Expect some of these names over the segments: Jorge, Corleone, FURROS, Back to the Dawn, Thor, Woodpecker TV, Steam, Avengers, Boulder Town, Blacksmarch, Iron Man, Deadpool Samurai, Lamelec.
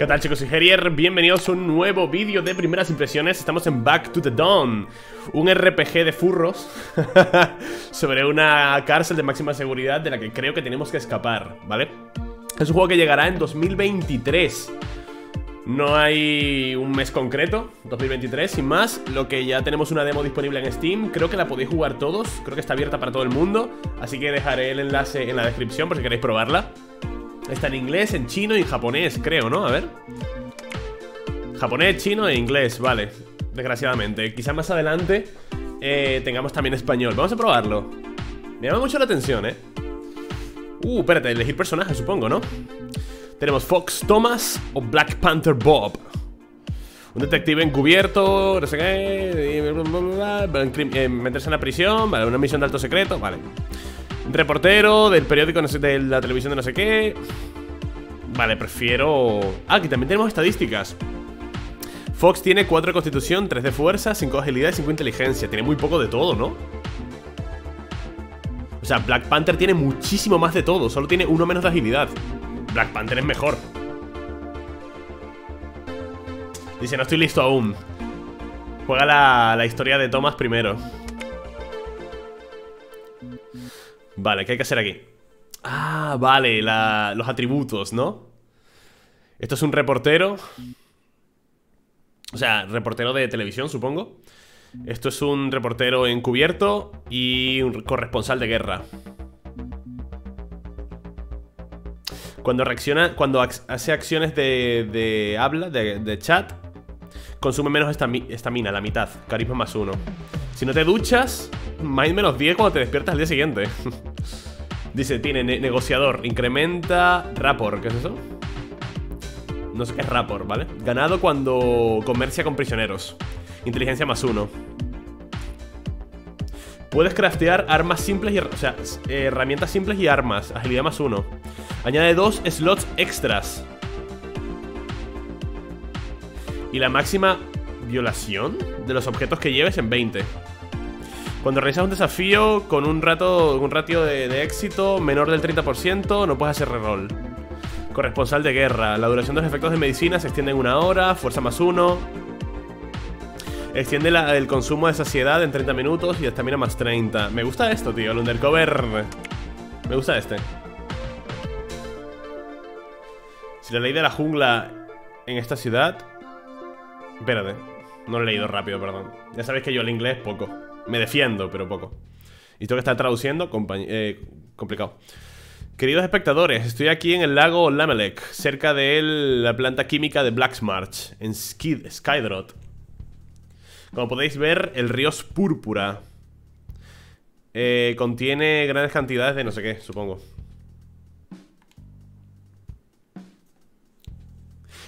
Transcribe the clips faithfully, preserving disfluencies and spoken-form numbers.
¿Qué tal, chicos? Soy Herier, bienvenidos a un nuevo vídeo de primeras impresiones. Estamos en Back to the Dawn, un R P G de furros sobre una cárcel de máxima seguridad de la que creo que tenemos que escapar, ¿vale? Es un juego que llegará en dos mil veintitrés. No hay un mes concreto, dos mil veintitrés, sin más. Lo que ya tenemos una demo disponible en Steam. Creo que la podéis jugar todos, creo que está abierta para todo el mundo. Así que dejaré el enlace en la descripción por si queréis probarla. Está en inglés, en chino y en japonés, creo, ¿no? A ver. Japonés, chino e inglés, vale. Desgraciadamente, quizás más adelante eh, tengamos también español. Vamos a probarlo. Me llama mucho la atención, ¿eh? Uh, espérate, elegir personaje, supongo, ¿no? Tenemos Fox Thomas o Black Panther Bob. Un detective encubierto, no sé qué, bla, bla, bla, bla, eh, meterse en la prisión, vale, una misión de alto secreto, vale. Reportero del periódico, no sé, de la televisión de no sé qué. Vale, prefiero... Ah, aquí también tenemos estadísticas. Fox tiene cuatro de constitución, tres de fuerza, cinco de agilidad y cinco de inteligencia. Tiene muy poco de todo, ¿no? O sea, Black Panther tiene muchísimo más de todo. Solo tiene uno menos de agilidad. Black Panther es mejor. Dice, no estoy listo aún. Juega la, la historia de Thomas primero. Vale, ¿qué hay que hacer aquí? Ah, vale, la, los atributos, ¿no? Esto es un reportero. O sea, reportero de televisión, supongo. Esto es un reportero encubierto y un corresponsal de guerra. Cuando reacciona, cuando hace acciones de, de habla, de, de chat, consume menos estamina, la mitad. Carisma más uno. Si no te duchas, más menos diez cuando te despiertas al día siguiente. Dice, tiene ne negociador. Incrementa rapport, ¿qué es eso? No sé qué es rapport, ¿vale? Ganado cuando comercia con prisioneros. Inteligencia más uno. Puedes craftear armas simples y... O sea, herramientas simples y armas. Agilidad más uno. Añade dos slots extras. Y la máxima violación de los objetos que lleves en veinte. Cuando realizas un desafío con un, rato, un ratio de, de éxito menor del treinta por ciento, no puedes hacer reroll. Corresponsal de guerra. La duración de los efectos de medicina se extiende en una hora. Fuerza más uno. Extiende la, el consumo de saciedad en treinta minutos y estamina más treinta. Me gusta esto, tío, el undercover. Me gusta este. Si la ley de la jungla en esta ciudad... Espérate, no lo he leído rápido, perdón. Ya sabéis que yo el inglés poco. Me defiendo, pero poco. Y tengo que estar traduciendo, eh, complicado. Queridos espectadores, estoy aquí en el lago Lamelec, cerca de él, la planta química de Blacksmarch, en Skid Skydrought. Como podéis ver, el río es púrpura. eh, Contiene grandes cantidades de no sé qué, supongo.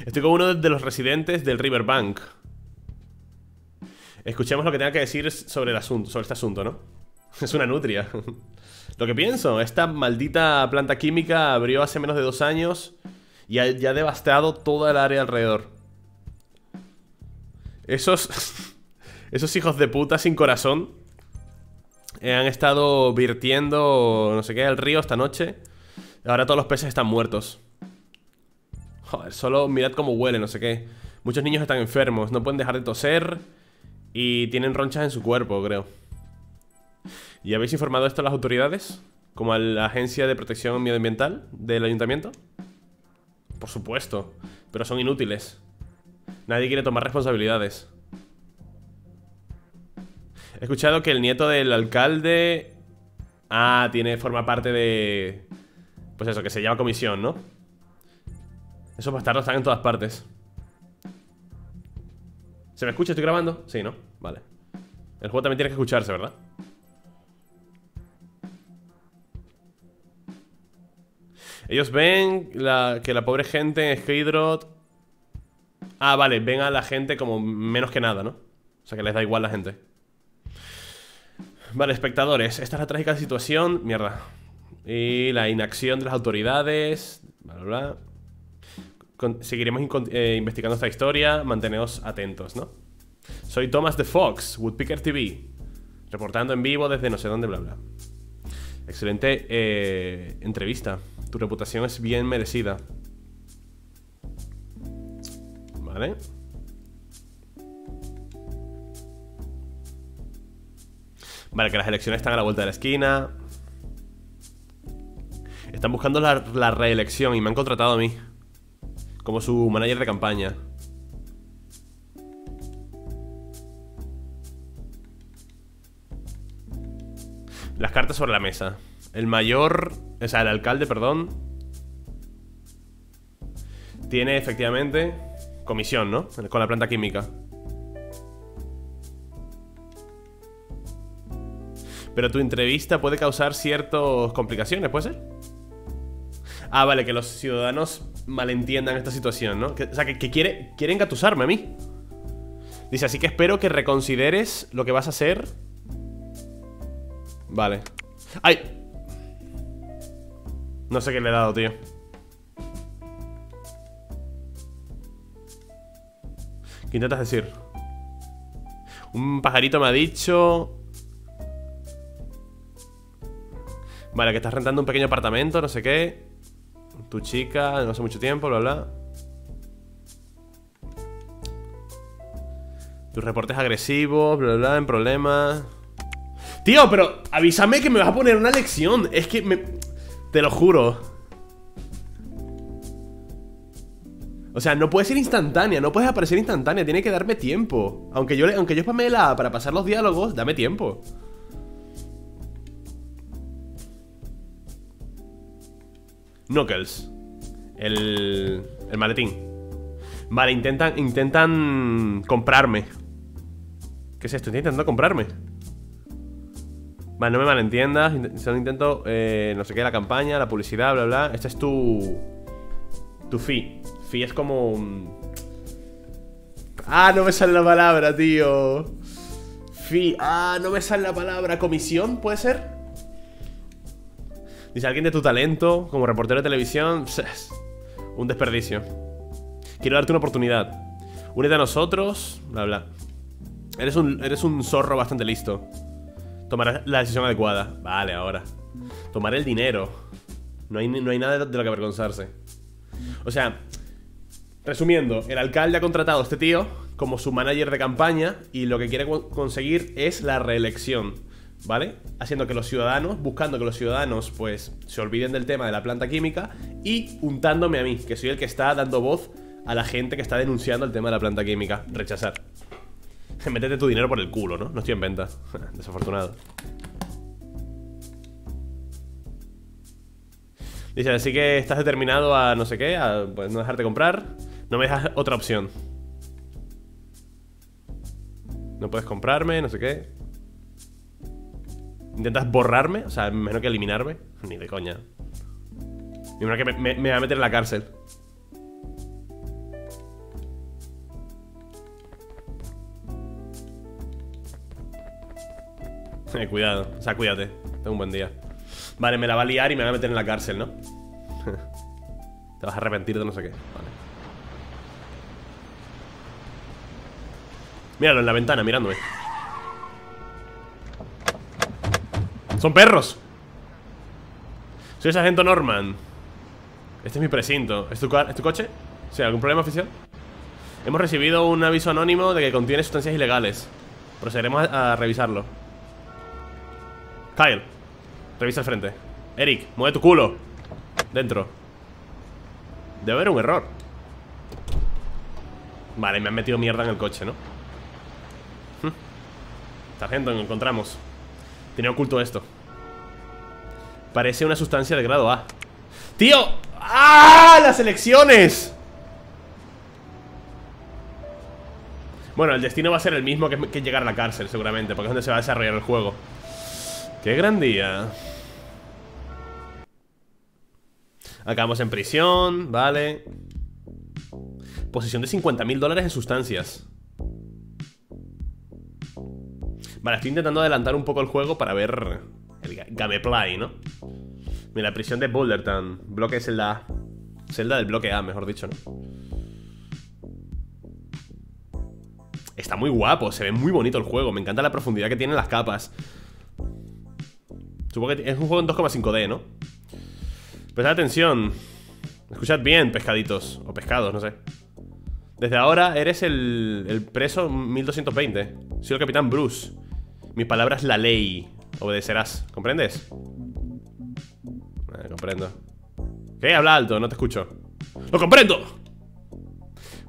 Estoy con uno de los residentes del Riverbank. Escuchemos lo que tenga que decir sobre el asunto, sobre este asunto, ¿no? Es una nutria. Lo que pienso, esta maldita planta química abrió hace menos de dos años y ha, ya ha devastado toda el área alrededor. Esos... Esos hijos de puta sin corazón han estado virtiendo no sé qué al río esta noche. Ahora todos los peces están muertos. Joder, solo mirad cómo huele, no sé qué. Muchos niños están enfermos, no pueden dejar de toser y tienen ronchas en su cuerpo, creo. ¿Y habéis informado esto a las autoridades? ¿Como a la Agencia de Protección Medioambiental del Ayuntamiento? Por supuesto, pero son inútiles. Nadie quiere tomar responsabilidades. He escuchado que el nieto del alcalde... Ah, tiene, forma parte de... Pues eso, que se llama comisión, ¿no? Esos bastardos están en todas partes. ¿Se me escucha? ¿Estoy grabando? Sí, ¿no? Vale. El juego también tiene que escucharse, ¿verdad? Ellos ven la, que la pobre gente en Skydroth... Ah, vale, ven a la gente como menos que nada, ¿no? O sea, que les da igual la gente. Vale, espectadores, esta es la trágica situación. Mierda. Y la inacción de las autoridades. Bla, bla, bla. Con, Seguiremos in eh, investigando esta historia. Manteneos atentos, ¿no? Soy Thomas de Fox, Woodpecker T V. Reportando en vivo desde no sé dónde, bla, bla. Excelente eh, entrevista. Tu reputación es bien merecida. ¿vale? Vale, que las elecciones están a la vuelta de la esquina. Están buscando la, la reelección y me han contratado a mí como su manager de campaña. Las cartas sobre la mesa. El mayor, o sea, el alcalde, perdón, tiene efectivamente comisión, ¿no? Con la planta química. Pero tu entrevista puede causar ciertas complicaciones, ¿puede ser? Ah, vale, que los ciudadanos malentiendan esta situación, ¿no? Que, o sea, que, que quiere, quiere engatusarme a mí. Dice, así que espero que reconsideres lo que vas a hacer. Vale. ¡Ay! No sé qué le he dado, tío. ¿Qué intentas decir? Un pajarito me ha dicho... Vale, que estás rentando un pequeño apartamento, no sé qué. Tu chica, no hace mucho tiempo, bla, bla. Tus reportes agresivos, bla, bla, en problemas. Tío, pero avísame que me vas a poner una lección. Es que me... Te lo juro. O sea, no puede ser instantánea, no puedes aparecer instantánea. Tiene que darme tiempo. Aunque yo, aunque yo spamee la A para pasar los diálogos, dame tiempo. Knuckles, el, el maletín. Vale, intentan, intentan comprarme. ¿Qué es esto? Estoy intentando comprarme. Vale, no me malentiendas. Solo intento, eh, no sé qué, la campaña, la publicidad, bla, bla. Este es tu... Tu fee. Fee es como... Ah, no me sale la palabra, tío. Fee. Ah, no me sale la palabra. Comisión, ¿puede ser? Dice, alguien de tu talento, como reportero de televisión, un desperdicio. Quiero darte una oportunidad. Únete a nosotros, bla, bla. Eres un, eres un zorro bastante listo. Tomarás la decisión adecuada. Vale, ahora. Tomaré el dinero. No hay, no hay nada de lo que avergonzarse. O sea, resumiendo, el alcalde ha contratado a este tío como su manager de campaña y lo que quiere conseguir es la reelección. ¿Vale? Haciendo que los ciudadanos, buscando que los ciudadanos, pues, se olviden del tema de la planta química y untándome a mí, que soy el que está dando voz a la gente que está denunciando el tema de la planta química. Rechazar. Métete tu dinero por el culo, ¿no? No estoy en venta. Desafortunado. Dice, así que estás determinado a no sé qué, a pues, no dejarte comprar. No me dejas otra opción. No puedes comprarme, no sé qué. ¿Intentas borrarme? O sea, menos que eliminarme. Ni de coña. Ni menos que me, me, me va a meter en la cárcel. Eh, cuidado. O sea, cuídate. Tengo un buen día. Vale, me la va a liar y me va a meter en la cárcel, ¿no? Te vas a arrepentir de no sé qué. Vale. Míralo en la ventana, mirándome. ¡Son perros! Soy el sargento Norman. Este es mi precinto. ¿Es tu, ¿Es tu coche? ¿Sí? ¿Algún problema, oficial? Hemos recibido un aviso anónimo de que contiene sustancias ilegales. Procederemos a, a revisarlo. Kyle, revisa el frente. Eric, mueve tu culo. Dentro. Debe haber un error. Vale, me han metido mierda en el coche, ¿no? Hm. Sargento, nos encontramos. Tenía oculto esto. Parece una sustancia de grado A. ¡Tío! ¡Ah! ¡Las elecciones! Bueno, el destino va a ser el mismo que, que llegar a la cárcel, seguramente, porque es donde se va a desarrollar el juego. ¡Qué gran día! Acabamos en prisión, vale. Posesión de cincuenta mil dólares en sustancias. Vale, estoy intentando adelantar un poco el juego para ver el gameplay, ¿no? Mira, la prisión de Boulder Town. Bloque celda A. Celda del bloque A, mejor dicho, ¿no? Está muy guapo, se ve muy bonito el juego. Me encanta la profundidad que tienen las capas. Supongo que es un juego en dos coma cinco D, ¿no? Prestad atención. Escuchad bien, pescaditos. O pescados, no sé. Desde ahora eres el, el preso mil doscientos veinte. Soy el capitán Bruce. Mis palabras la ley. Obedecerás. ¿Comprendes? Eh, comprendo. ¿Qué? Habla alto, no te escucho. ¡Lo comprendo!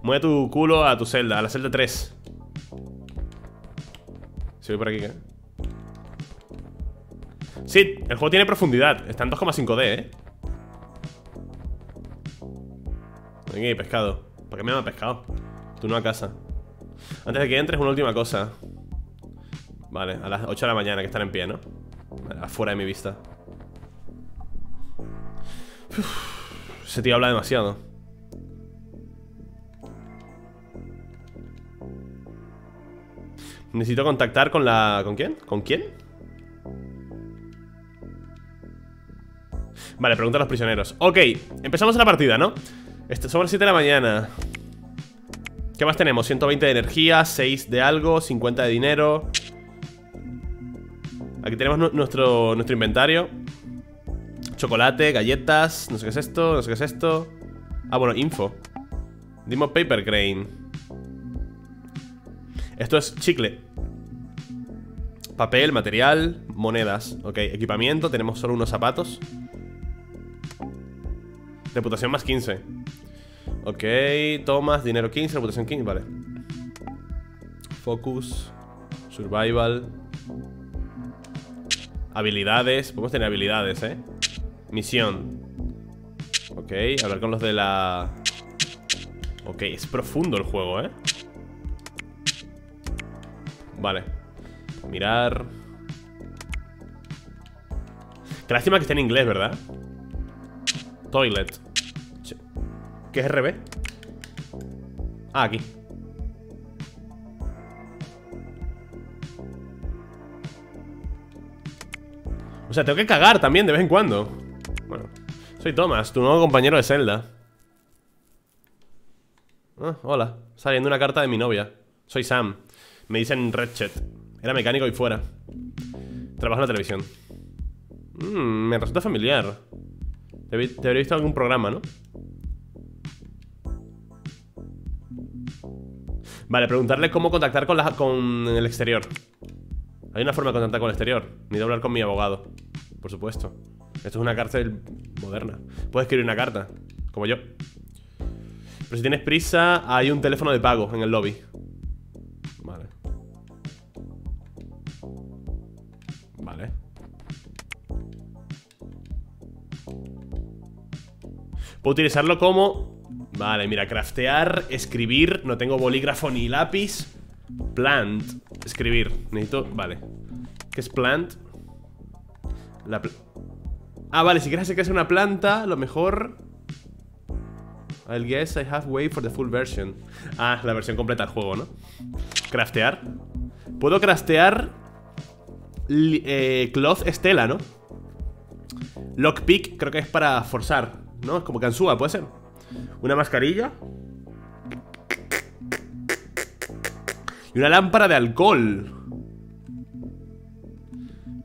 Mueve tu culo a tu celda, a la celda tres. Si voy por aquí, ¿qué? Sí, el juego tiene profundidad. Está en dos coma cinco D, ¿eh? Aquí, pescado. ¿Para qué me llama pescado? Tú no a casa. Antes de que entres, una última cosa. Vale, a las ocho de la mañana, que están en pie, ¿no? Vale, afuera de mi vista. Uf, ese tío habla demasiado. Necesito contactar con la... ¿Con quién? ¿Con quién? Vale, pregunta a los prisioneros. Ok, empezamos la partida, ¿no? Somos las siete de la mañana. ¿Qué más tenemos? ciento veinte de energía, seis de algo, cincuenta de dinero. Aquí tenemos nuestro, nuestro inventario. Chocolate, galletas. No sé qué es esto, no sé qué es esto. Ah, bueno, info. Dimos paper crane. Esto es chicle. Papel, material, monedas. Ok, equipamiento, tenemos solo unos zapatos. Reputación más quince. Ok, tomas, dinero quince, reputación quince, vale. Focus, survival. Habilidades, podemos tener habilidades, eh. Misión. Ok, hablar con los de la... Ok, es profundo el juego, eh. Vale. Mirar. Qué lástima que esté en inglés, ¿verdad? Toilet. ¿Qué es R B? Ah, aquí. O sea, tengo que cagar también de vez en cuando. Bueno, soy Thomas, tu nuevo compañero de celda. Ah, hola. Está leyendo una carta de mi novia. Soy Sam. Me dicen Ratchet. Era mecánico y fuera. Trabajo en la televisión. Mmm, me resulta familiar. Te habría visto algún programa, ¿no? Vale, preguntarle cómo contactar con, la, con el exterior. Hay una forma de contactar con el exterior. Ni de hablar con mi abogado. Por supuesto. Esto es una cárcel moderna. Puedes escribir una carta, como yo. Pero si tienes prisa, hay un teléfono de pago en el lobby. Vale. Vale. Puedo utilizarlo como... Vale, mira, craftear, escribir. No tengo bolígrafo ni lápiz. Plant, escribir. Necesito, vale. ¿Qué es plant? La pl ah, vale, si quieres hacer que sea una planta, lo mejor. I'll guess I have wait for the full version. Ah, la versión completa del juego, ¿no? Craftear. Puedo craftear eh, cloth estela, ¿no? Lockpick, creo que es para forzar, ¿no? Es como ganzúa, puede ser. Una mascarilla. Y una lámpara de alcohol.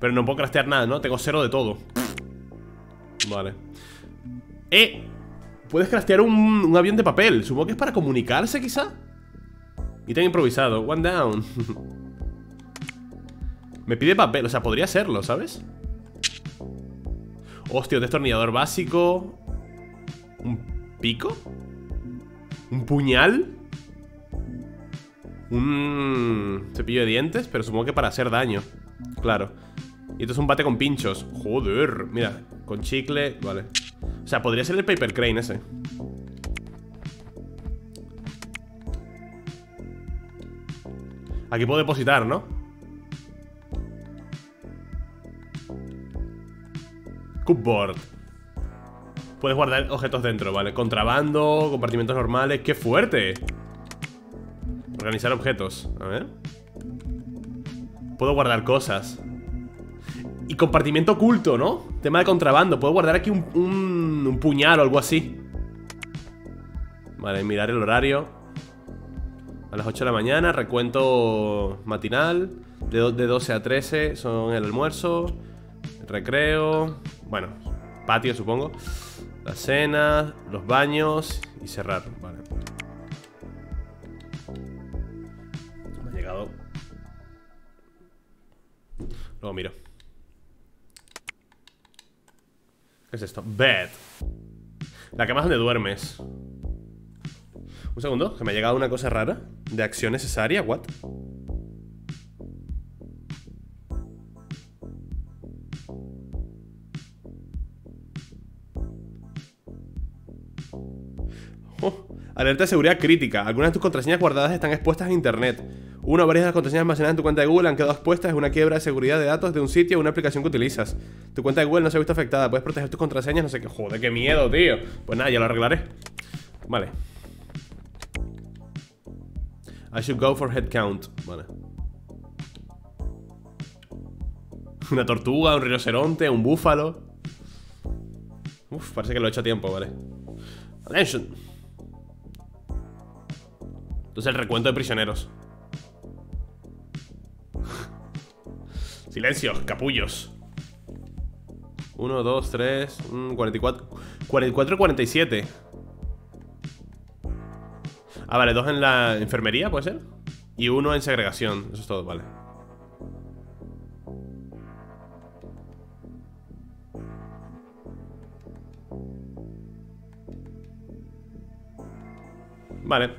Pero no puedo craftear nada, ¿no? Tengo cero de todo. Vale. Eh, puedes craftear un, un avión de papel. Supongo que es para comunicarse, quizá. Y te han improvisado. One down. Me pide papel, o sea, podría hacerlo, ¿sabes? Hostia, un destornillador básico. Un pico. Un puñal. Un cepillo de dientes, pero supongo que para hacer daño. Claro. Y esto es un bate con pinchos. Joder, mira, con chicle, vale. O sea, podría ser el paper crane ese. Aquí puedo depositar, ¿no? Cupboard. Puedes guardar objetos dentro, vale. Contrabando, compartimentos normales. ¡Qué fuerte! Organizar objetos. A ver. Puedo guardar cosas. Y compartimento oculto, ¿no? Tema de contrabando. Puedo guardar aquí un, un, un puñal o algo así. Vale, mirar el horario. A las ocho de la mañana. Recuento matinal. De, de doce a trece son el almuerzo. El recreo. Bueno, patio supongo. La cena. Los baños. Y cerrar. Vale. Luego miro. ¿Qué es esto? Bed. La cama es donde duermes. Un segundo, que me ha llegado una cosa rara. De acción necesaria, what? Oh, alerta de seguridad crítica. Algunas de tus contraseñas guardadas están expuestas a internet. Una o varias de las contraseñas almacenadas en tu cuenta de Google han quedado expuestas. Es una quiebra de seguridad de datos de un sitio o una aplicación que utilizas. Tu cuenta de Google no se ha visto afectada. Puedes proteger tus contraseñas, no sé qué. Joder, qué miedo, tío. Pues nada, ya lo arreglaré. Vale. I should go for head count. Vale. Una tortuga, un rinoceronte, un búfalo. Uf, parece que lo he hecho a tiempo, vale. Attention. Entonces el recuento de prisioneros. Silencio, capullos. Uno, dos, tres, cuarenta y cuatro, cuarenta y cuatro, cuarenta y siete. Ah, vale, dos en la enfermería, ¿puede ser? Y uno en segregación, eso es todo, vale. Vale.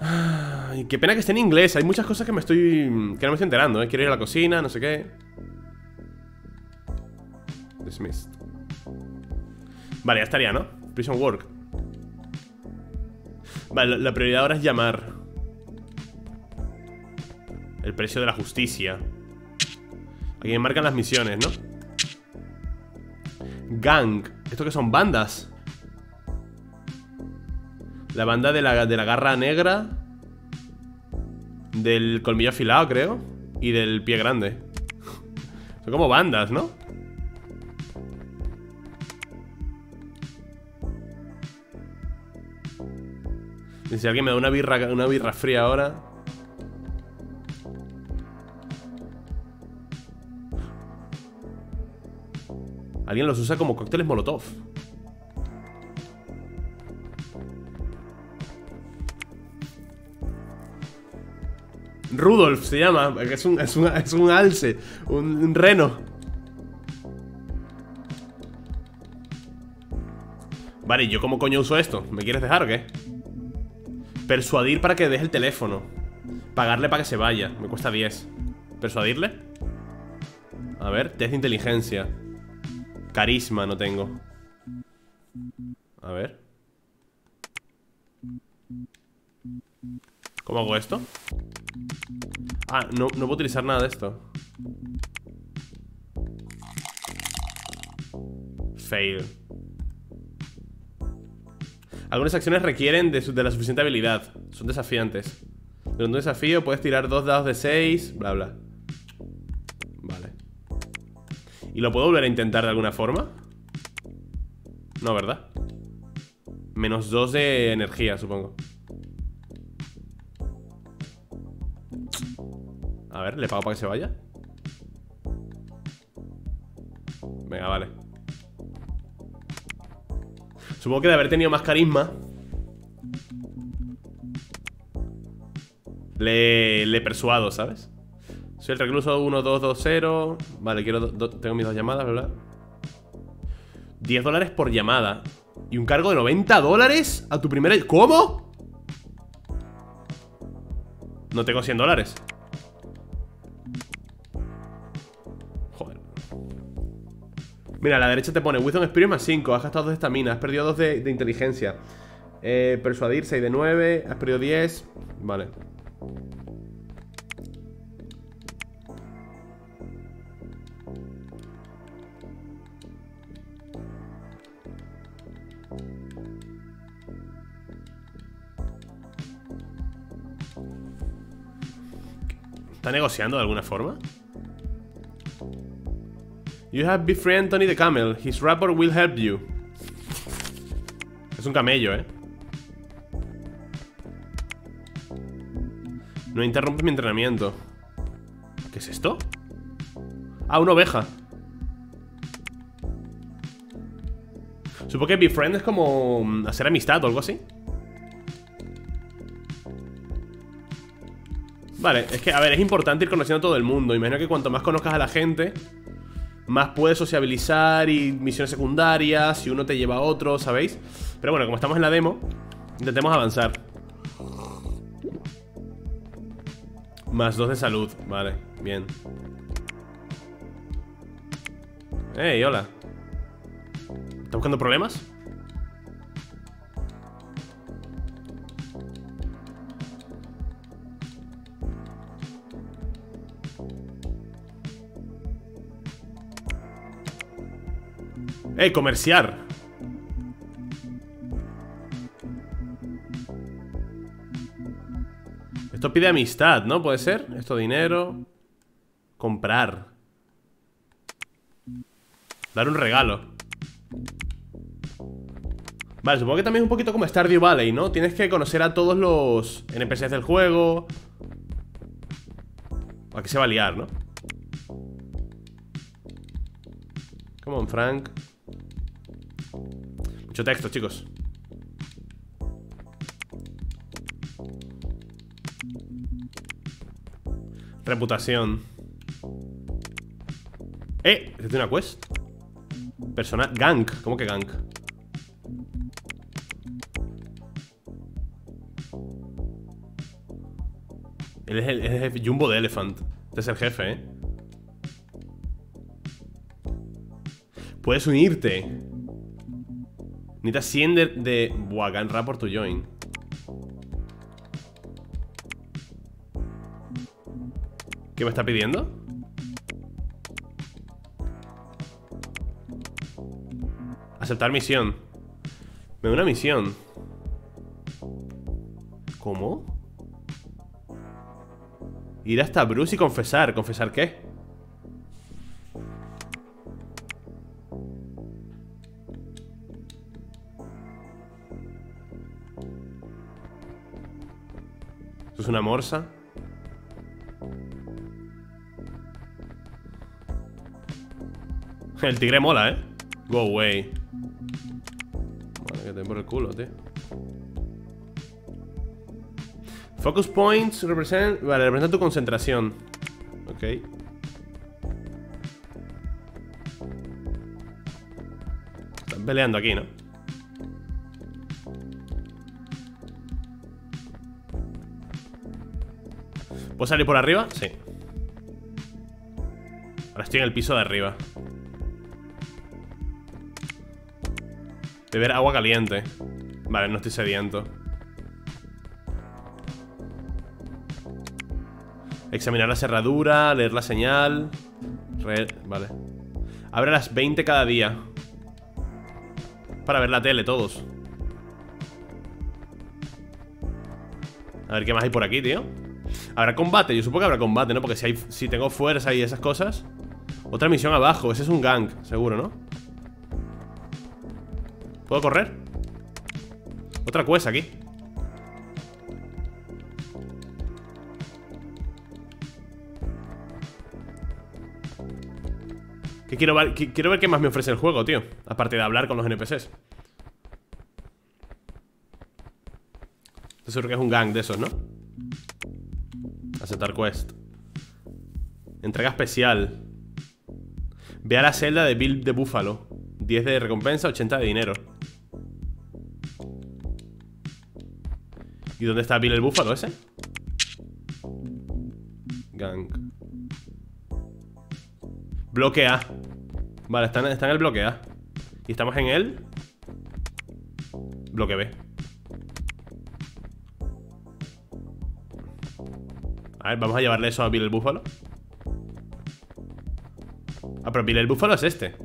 Ay, qué pena que esté en inglés, hay muchas cosas que me estoy... que no me estoy enterando, ¿eh? Quiero ir a la cocina, no sé qué. Dismissed. Vale, ya estaría, ¿no? Prison work. Vale, la prioridad ahora es llamar. El precio de la justicia. Aquí me marcan las misiones, ¿no? Gang. ¿Esto qué son? Bandas. La banda de la, de la garra negra. Del colmillo afilado, creo. Y del pie grande. Son como bandas, ¿no? Si alguien me da una birra, una birra fría ahora. Alguien los usa como cócteles molotov. Rudolf se llama. Es un, es un, es un alce. Un, un reno. Vale, ¿y yo cómo coño uso esto? ¿Me quieres dejar o qué? Persuadir para que deje el teléfono. Pagarle para que se vaya. Me cuesta diez. ¿Persuadirle? A ver, test de inteligencia. Carisma no tengo. A ver. ¿Cómo hago esto? Ah, no, no puedo utilizar nada de esto. Fail. Algunas acciones requieren de, su, de la suficiente habilidad. Son desafiantes. Durante un desafío puedes tirar dos dados de seis. Bla, bla. Vale. ¿Y lo puedo volver a intentar de alguna forma? No, ¿verdad? Menos dos de energía, supongo. A ver, ¿le pago para que se vaya? Venga, vale. Supongo que de haber tenido más carisma Le, le persuado, ¿sabes? Soy el recluso uno dos dos cero. Vale, quiero do, do, tengo mis dos llamadas, ¿verdad? diez dólares por llamada. Y un cargo de noventa dólares a tu primera... ¿Cómo? No tengo cien dólares. Joder. Mira, a la derecha te pone Wisdom Spirit más cinco. Has gastado dos de estamina. Has perdido dos de, de inteligencia. eh, Persuadir seis de nueve. Has perdido diez. Vale. ¿Está negociando de alguna forma? You have befriended Tony the Camel. His rapport will help you. Es un camello, ¿eh? No interrumpes mi entrenamiento. ¿Qué es esto? Ah, una oveja. Supongo que befriend es como hacer amistad o algo así. Vale, es que, a ver, es importante ir conociendo a todo el mundo. Imagino que cuanto más conozcas a la gente, más puedes sociabilizar y misiones secundarias, si uno te lleva a otro, ¿sabéis? Pero bueno, como estamos en la demo, intentemos avanzar. Más dos de salud, vale, bien. Ey, hola. ¿Estás buscando problemas? ¡Eh, comerciar! Esto pide amistad, ¿no? ¿Puede ser? Esto dinero. Comprar. Dar un regalo. Vale, supongo que también es un poquito como Stardew Valley, ¿no? Tienes que conocer a todos los N P Cs del juego. ¿A qué se va a liar, no? Come on, Frank. Mucho texto, chicos. Reputación. Eh, ¿este tiene una quest? Persona... Gank, ¿cómo que gank? Él es el, el jefe Jumbo de Elephant. Este es el jefe, eh. Puedes unirte. Necesitas cien de... de... Buah, gank rapport to join. ¿Qué me está pidiendo? Aceptar misión. Me da una misión. ¿Cómo? Ir hasta Bruce y confesar. ¿Confesar qué? ¿Esto es una morsa? El tigre mola, eh. Go away. Vale, que te por el culo, tío. Focus points represent... Vale, representa tu concentración. Ok. Están peleando aquí, ¿no? ¿Puedo salir por arriba? Sí. Ahora estoy en el piso de arriba. Beber agua caliente. Vale, no estoy sediento. Examinar la cerradura, leer la señal. Re... Vale. Abre a las veinte cada día. Para ver la tele, todos. A ver qué más hay por aquí, tío. Habrá combate, yo supongo que habrá combate, ¿no? Porque si, hay... si tengo fuerza y esas cosas. Otra misión abajo, ese es un gank, seguro, ¿no? ¿Puedo correr? Otra cuesta aquí. Que quiero ver, que quiero ver qué más me ofrece el juego, tío. Aparte de hablar con los N P Cs. Estoy seguro que es un gang de esos, ¿no? Aceptar quest. Entrega especial. Ve a la celda de Bill de Búfalo. diez de recompensa, ochenta de dinero. ¿Y dónde está Bill el búfalo ese? Gang. Bloque A. Vale, está en, está en el bloque A. Y estamos en el bloque B. A ver, vamos a llevarle eso a Bill el búfalo. Ah, pero Bill el búfalo es este.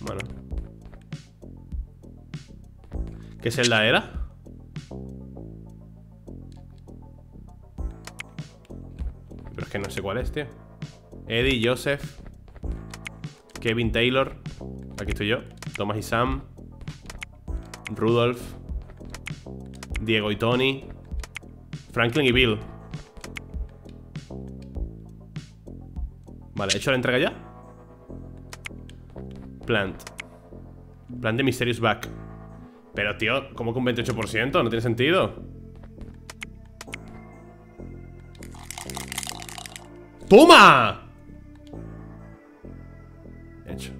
Bueno. ¿Qué celda era? Pero es que no sé cuál es, tío. Eddie, Joseph, Kevin Taylor. Aquí estoy yo. Thomas y Sam. Rudolph. Diego y Tony. Franklin y Bill. Vale, ¿he hecho la entrega ya? Plant. Plant de Mysterious Back. Pero, tío, ¿cómo con veintiocho por ciento? No tiene sentido. ¡Toma! Hecho.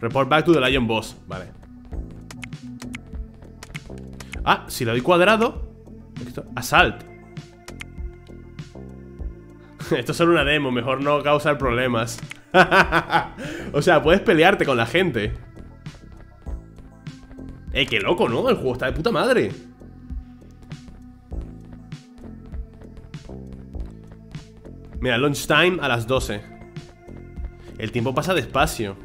Report back to the Lion Boss. Vale. Ah, si le doy cuadrado. Assault. Esto es solo una demo, mejor no causar problemas. O sea, puedes pelearte con la gente. Eh, qué loco, ¿no? El juego está de puta madre. Mira, launch time a las doce. El tiempo pasa despacio.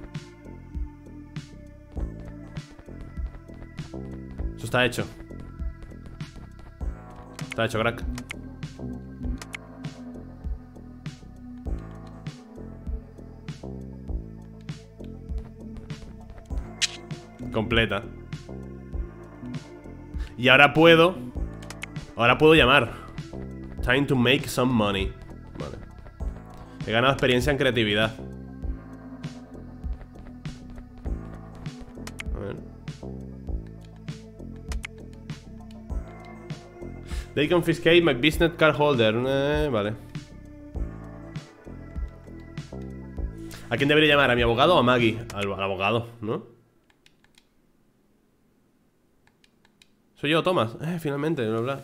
Eso está hecho. Está hecho, crack. Completa. Y ahora puedo. Ahora puedo llamar. Time to make some money. Vale. He ganado experiencia en creatividad. A ver. They confiscate my business card holder. Eh, vale. ¿A quién debería llamar? ¿A mi abogado o a Maggie? Al, al abogado, ¿no? Soy yo, Tomás. Eh, finalmente, bla bla.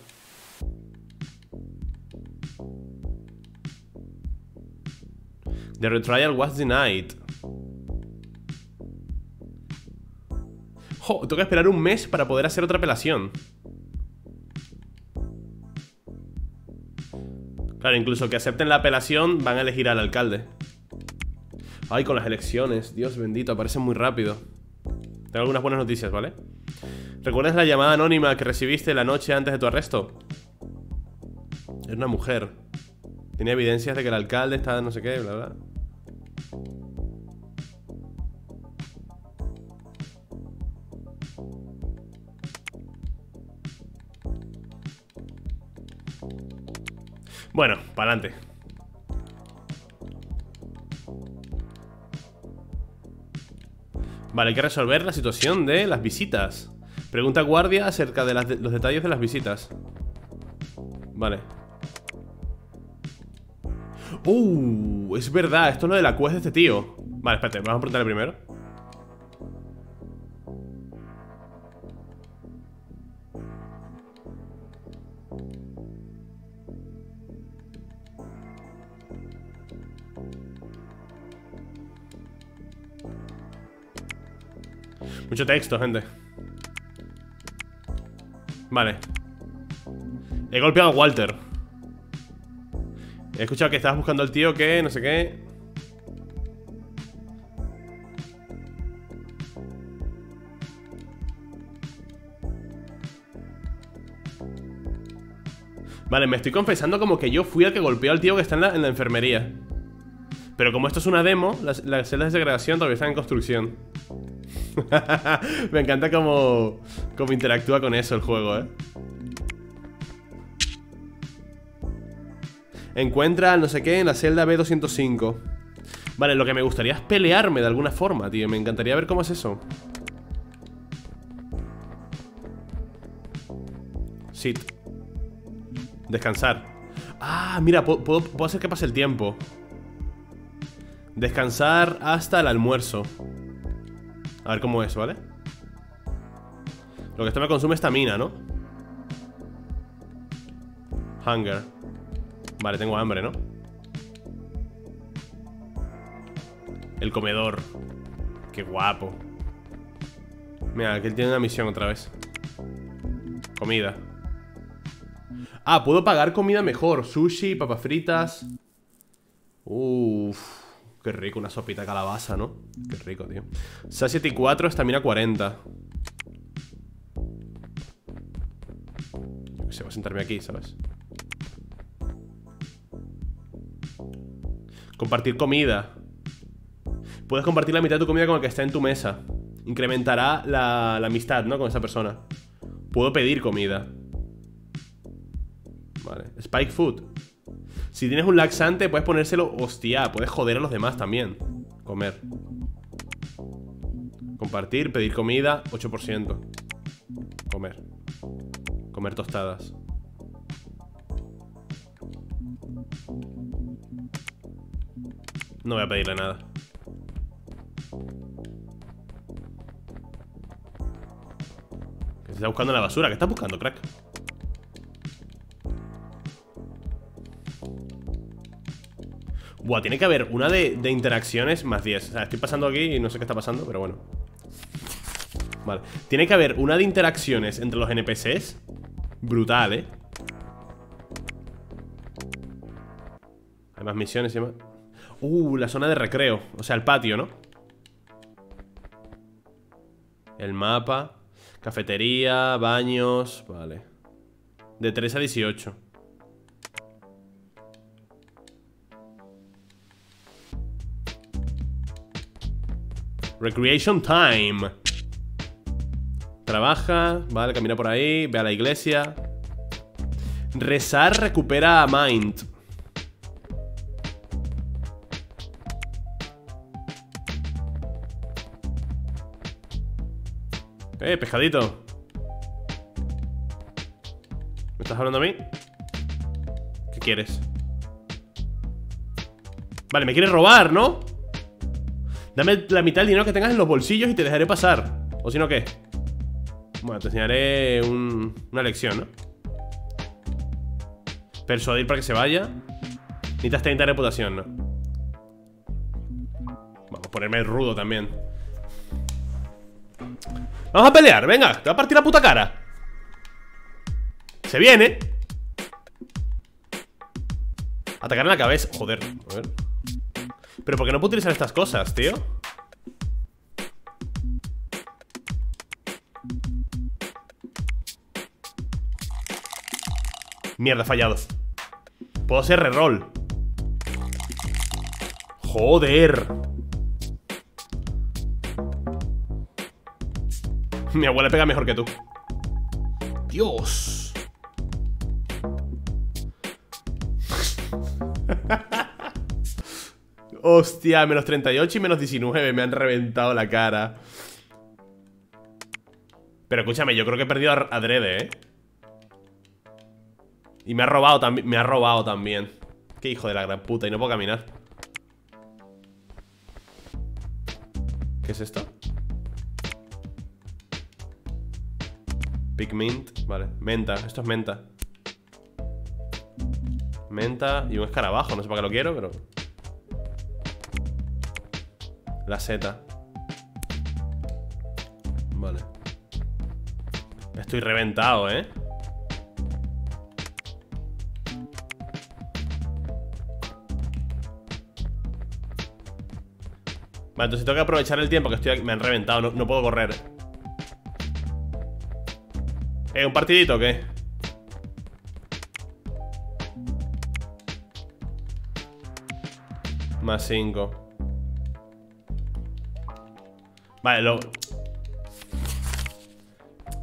The retrial was denied. Jo, tengo que esperar un mes para poder hacer otra apelación. Claro, incluso que acepten la apelación, van a elegir al alcalde. Ay, con las elecciones, Dios bendito, aparecen muy rápido. Tengo algunas buenas noticias, ¿vale? ¿Recuerdas la llamada anónima que recibiste la noche antes de tu arresto? Era una mujer. Tenía evidencias de que el alcalde estaba no sé qué, bla, bla. Bueno, para adelante. Vale, hay que resolver la situación de las visitas. Pregunta guardia acerca de, las de los detalles de las visitas. Vale. Uh, es verdad, esto es lo de la quest de este tío. Vale, espérate, vamos a preguntarle primero. Mucho texto, gente. Vale. He golpeado a Walter. He escuchado que estabas buscando al tío que no sé qué. Vale, me estoy confesando como que yo fui el que golpeó al tío que está en la, en la enfermería. Pero como esto es una demo, las, las celdas de segregación todavía están en construcción. Me encanta cómo, cómo interactúa con eso el juego, ¿eh? Encuentra no sé qué en la celda B doscientos cinco. Vale, lo que me gustaría es pelearme de alguna forma, tío. Me encantaría ver cómo es eso. Sit. Descansar. Ah, mira, puedo, puedo, puedo hacer que pase el tiempo. Descansar hasta el almuerzo. A ver cómo es, ¿vale? Lo que esto me consume es estamina, ¿no? Hunger. Vale, tengo hambre, ¿no? El comedor. Qué guapo. Mira, aquí tiene una misión otra vez. Comida. Ah, puedo pagar comida mejor. Sushi, papas fritas. Uff. Qué rico, una sopita de calabaza, ¿no? Qué rico, tío. Saciety cuatro, estamina cuarenta. Yo qué sé, voy a sentarme aquí, ¿sabes? Compartir comida. Puedes compartir la mitad de tu comida con el que está en tu mesa. Incrementará la, la amistad, ¿no? Con esa persona. Puedo pedir comida. Vale, Spike Food. Si tienes un laxante, puedes ponérselo. Hostia, puedes joder a los demás también. Comer. Compartir, pedir comida, ocho por ciento. Comer. comer tostadas. No voy a pedirle nada. Que se está buscando en la basura. ¿Qué estás buscando, crack? Buah, tiene que haber una de, de interacciones más diez. O sea, estoy pasando aquí y no sé qué está pasando, pero bueno. Vale. Tiene que haber una de interacciones entre los N P Cs. Brutal, ¿eh? Hay más misiones y más... Uh, la zona de recreo. O sea, el patio, ¿no? El mapa. Cafetería, baños. Vale. De tres a dieciocho. Recreation time. Trabaja, vale, camina por ahí. Ve a la iglesia. Rezar recupera a Mind. Eh, pescadito. ¿Me estás hablando a mí? ¿Qué quieres? Vale, me quieres robar, ¿no? Dame la mitad del dinero que tengas en los bolsillos y te dejaré pasar. ¿O si no qué? Bueno, te enseñaré un, una lección, ¿no? Persuadir para que se vaya. Necesitas treinta de reputación, ¿no? Vamos a ponerme rudo también. Vamos a pelear, venga, te va a partir la puta cara. Se viene. Atacar en la cabeza, joder, a ver. Pero ¿por qué no puedo utilizar estas cosas, tío? Mierda, he fallado. Puedo hacer reroll. Joder. Mi abuela pega mejor que tú. Dios. Hostia, menos treinta y ocho y menos diecinueve. Me han reventado la cara. Pero escúchame, yo creo que he perdido adrede, ¿eh? Y me ha robado también. Me ha robado también. Qué hijo de la gran puta. Y no puedo caminar. ¿Qué es esto? Big Mint, vale, menta, esto es menta. Menta y un escarabajo, no sé para qué lo quiero, pero... La seta. Vale. Estoy reventado, ¿eh? Vale, entonces tengo que aprovechar el tiempo que estoy aquí. Me han reventado, no, no puedo correr. ¿Eh? ¿Un partidito o qué? Más cinco. Vale, lo...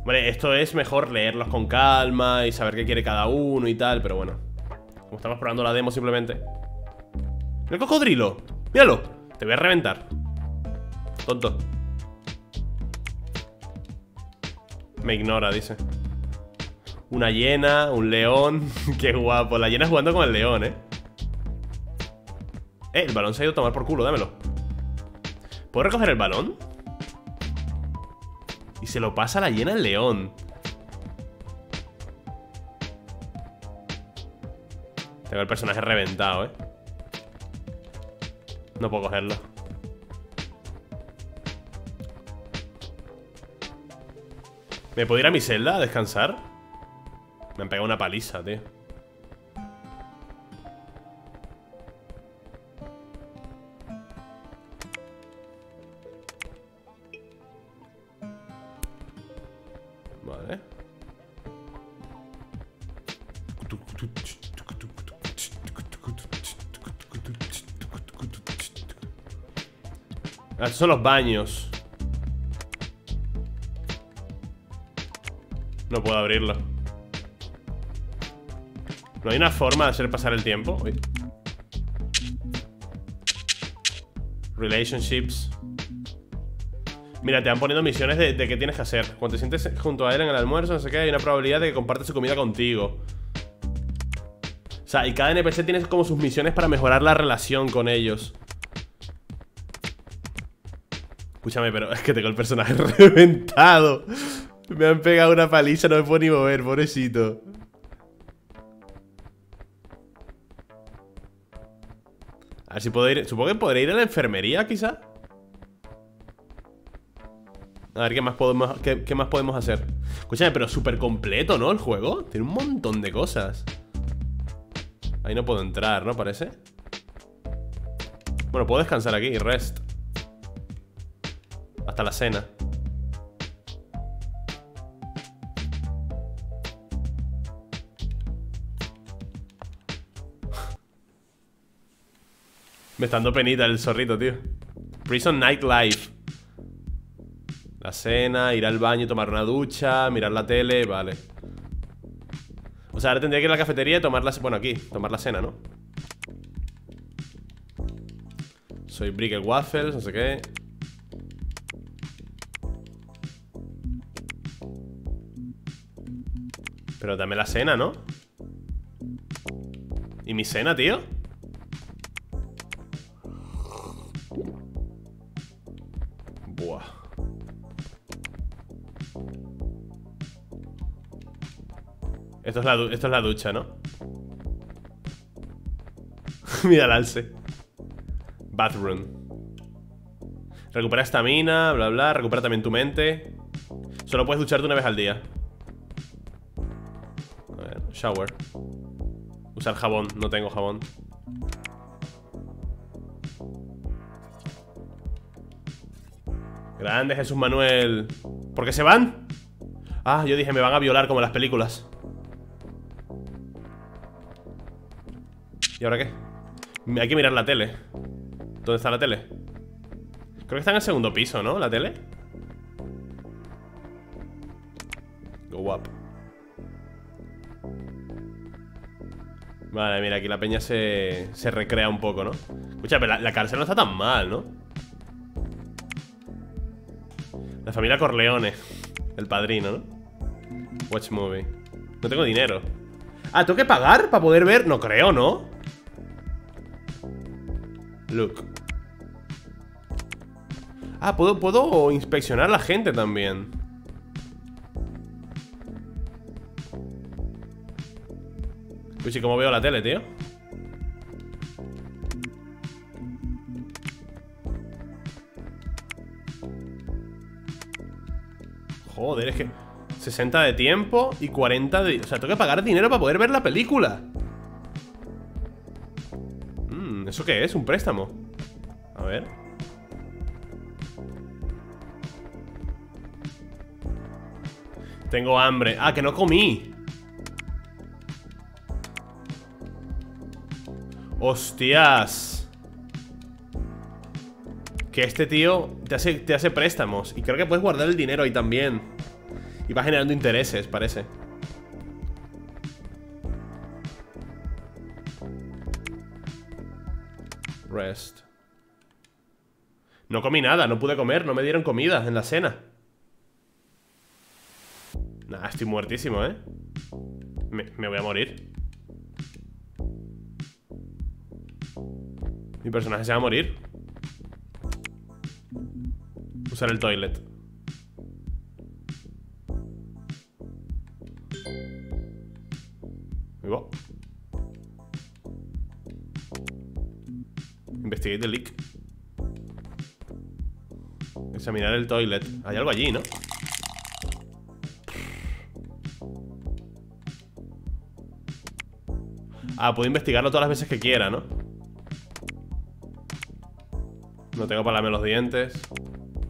Vale, esto es mejor leerlos con calma y saber qué quiere cada uno y tal, pero bueno. Como estamos probando la demo simplemente. ¡El cocodrilo! ¡Míralo! Te voy a reventar. Tonto. Me ignora, dice. Una hiena, un león. Qué guapo, la hiena jugando con el león, eh. Eh, el balón se ha ido a tomar por culo, dámelo. ¿Puedo recoger el balón? Y se lo pasa la hiena al león. Tengo el personaje reventado, eh. No puedo cogerlo. ¿Me puedo ir a mi celda a descansar? Me han pegado una paliza, tío. Vale. Estos son los baños. No puedo abrirlo. ¿No hay una forma de hacer pasar el tiempo? Uy. Relationships. Mira, te van poniendo misiones de, de qué tienes que hacer. Cuando te sientes junto a él en el almuerzo, no sé qué, hay una probabilidad de que comparte su comida contigo. O sea, y cada N P C tiene como sus misiones para mejorar la relación con ellos. Escúchame, pero es que tengo el personaje reventado. Me han pegado una paliza, no me puedo ni mover, pobrecito. A ver si puedo ir. Supongo que podré ir a la enfermería, quizá. A ver qué más podemos, qué, qué más podemos hacer. Escúchame, pero súper completo, ¿no? El juego tiene un montón de cosas. Ahí no puedo entrar, ¿no? Parece. Bueno, puedo descansar aquí y rest hasta la cena. Me está dando penita el zorrito, tío. Prison Nightlife. La cena, ir al baño, tomar una ducha, mirar la tele, vale. O sea, ahora tendría que ir a la cafetería y tomar la... Bueno, aquí, tomar la cena, ¿no? Soy Brickle Waffles, no sé qué. Pero dame la cena, ¿no? ¿Y mi cena, tío? Buah. Esto es la, esto es la ducha, ¿no? Mira el alce. Bathroom. Recupera estamina, bla, bla. Recupera también tu mente. Solo puedes ducharte una vez al día. A ver, shower. Usar jabón, no tengo jabón. Grande Jesús Manuel. ¿Por qué se van? Ah, yo dije, me van a violar como en las películas. ¿Y ahora qué? Hay que mirar la tele. ¿Dónde está la tele? Creo que está en el segundo piso, ¿no? ¿La tele? Go up. Vale, mira, aquí la peña se, se recrea un poco, ¿no? Escucha, pero la, la cárcel no está tan mal, ¿no? La familia Corleone. El padrino, ¿no? Watch movie. No tengo dinero. Ah, ¿tengo que pagar para poder ver? No creo, ¿no? Look. Ah, ¿puedo, puedo inspeccionar a la gente también? Uy, ¿cómo veo la tele, tío? Joder, es que sesenta de tiempo y cuarenta de... O sea, tengo que pagar dinero para poder ver la película. mm, ¿Eso qué es? ¿Un préstamo? A ver. Tengo hambre. Ah, que no comí. Hostias. Que este tío te hace, te hace préstamos. Y creo que puedes guardar el dinero ahí también. Y va generando intereses, parece. Rest. No comí nada, no pude comer. No me dieron comida en la cena. Nah, estoy muertísimo, ¿eh? Me, me voy a morir. Mi personaje se va a morir. Usar el toilet. Ahí va. Investigate the leak. Examinar el toilet. Hay algo allí, ¿no? Ah, puedo investigarlo todas las veces que quiera, ¿no? No tengo para lavarme los dientes.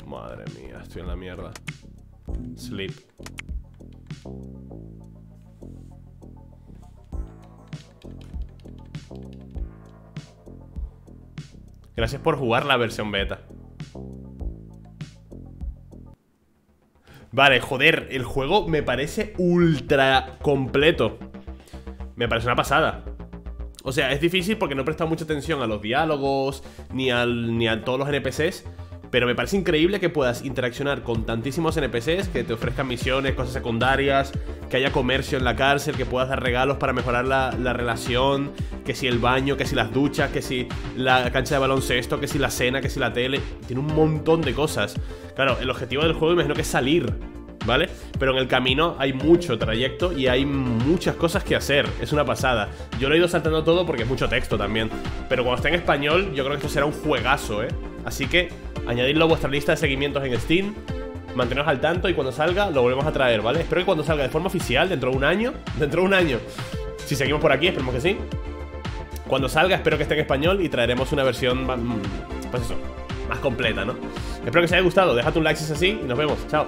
Madre mía, estoy en la mierda. Sleep. Gracias por jugar la versión beta. Vale, joder, el juego me parece ultra completo. Me parece una pasada. O sea, es difícil porque no presta mucha atención a los diálogos ni, al, ni a todos los N P Cs. Pero me parece increíble que puedas interaccionar con tantísimos N P Cs, que te ofrezcan misiones, cosas secundarias, que haya comercio en la cárcel, que puedas dar regalos para mejorar la, la relación, que si el baño, que si las duchas, que si la cancha de baloncesto, que si la cena, que si la tele. Tiene un montón de cosas. Claro, el objetivo del juego imagino que es salir, ¿vale? Pero en el camino hay mucho trayecto y hay muchas cosas que hacer. Es una pasada. Yo lo he ido saltando todo porque es mucho texto también, pero cuando esté en español yo creo que esto será un juegazo, ¿eh? Así que añadidlo a vuestra lista de seguimientos en Steam, manteneros al tanto y cuando salga lo volvemos a traer, ¿vale? Espero que cuando salga de forma oficial, dentro de un año, dentro de un año, si seguimos por aquí, esperemos que sí. Cuando salga espero que esté en español y traeremos una versión, pues eso, más completa, ¿no? Espero que os haya gustado, dejad un like si es así y nos vemos, chao.